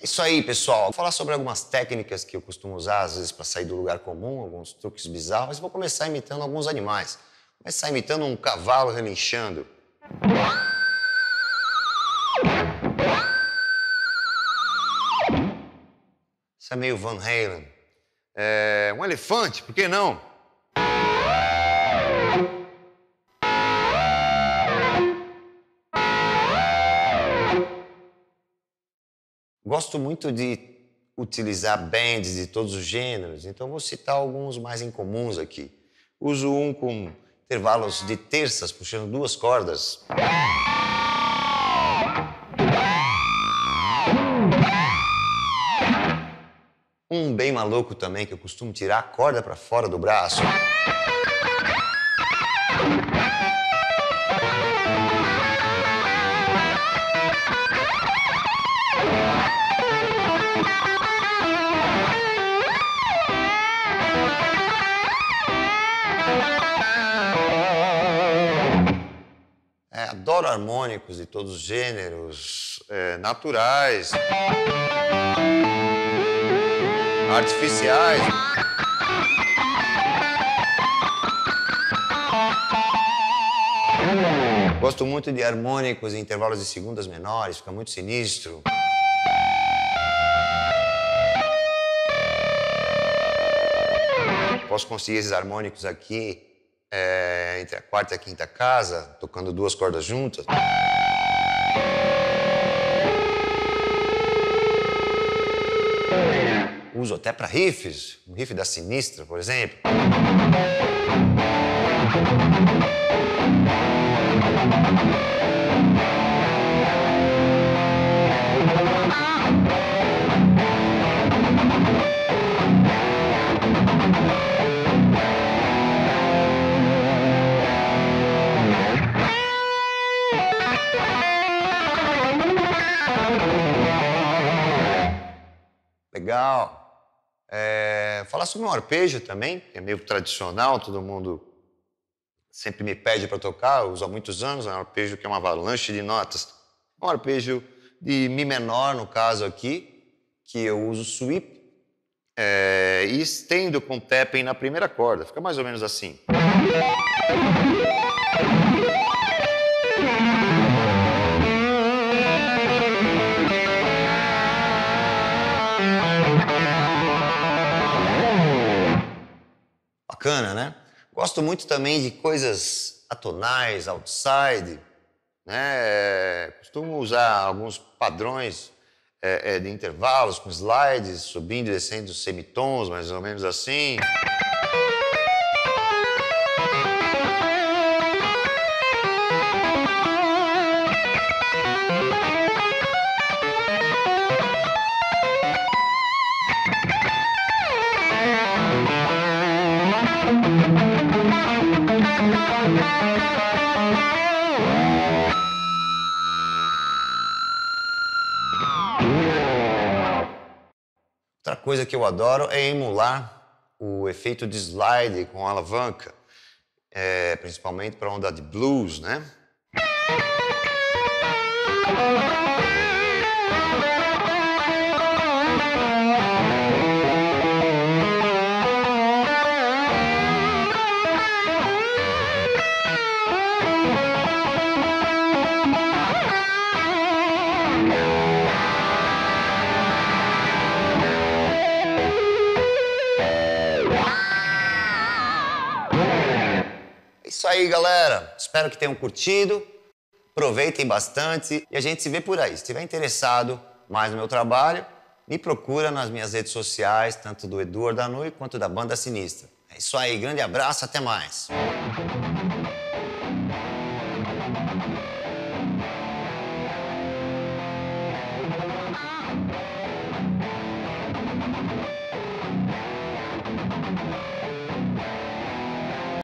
É isso aí, pessoal. Vou falar sobre algumas técnicas que eu costumo usar, às vezes, para sair do lugar comum, alguns truques bizarros. Vou começar imitando alguns animais. Vou começar imitando um cavalo relinchando. Isso é meio Van Halen. É, um elefante, por que não? Gosto muito de utilizar bands de todos os gêneros, então vou citar alguns mais incomuns aqui. Uso um com intervalos de terças, puxando duas cordas. Um bem maluco também, que eu costumo tirar a corda para fora do braço. Adoro harmônicos de todos os gêneros, naturais, artificiais. Gosto muito de harmônicos em intervalos de segundas menores, fica muito sinistro. Posso conseguir esses harmônicos aqui entre a quarta e a quinta casa, tocando duas cordas juntas. Uso até para riffs, um riff da Sinistra, por exemplo. Legal. Falar sobre um arpejo também, que é meio tradicional, todo mundo sempre me pede para tocar, eu uso há muitos anos, é um arpejo que é uma avalanche de notas. Um arpejo de Mi menor, no caso aqui, que eu uso sweep e estendo com tapping na primeira corda, fica mais ou menos assim. Bacana, né? Gosto muito também de coisas atonais, outside, né? Costumo usar alguns padrões de intervalos com slides, subindo e descendo semitons, mais ou menos assim. Outra coisa que eu adoro é emular o efeito de slide com a alavanca, principalmente para onda de blues, né? Isso aí, galera. Espero que tenham curtido. Aproveitem bastante e a gente se vê por aí. Se estiver interessado mais no meu trabalho, me procura nas minhas redes sociais, tanto do Edu Ardanuy quanto da Banda Sinistra. É isso aí. Grande abraço. Até mais.